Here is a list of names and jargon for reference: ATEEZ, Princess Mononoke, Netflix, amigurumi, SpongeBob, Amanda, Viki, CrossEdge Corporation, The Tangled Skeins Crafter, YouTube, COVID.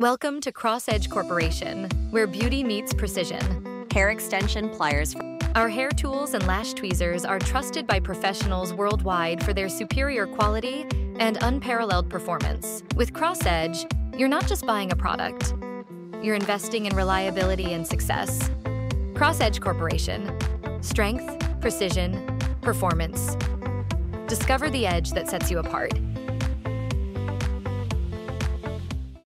Welcome to CrossEdge Corporation, where beauty meets precision. Hair extension pliers. Our hair tools and lash tweezers are trusted by professionals worldwide for their superior quality and unparalleled performance. With CrossEdge, you're not just buying a product. You're investing in reliability and success. CrossEdge Corporation. Strength, precision, performance. Discover the edge that sets you apart.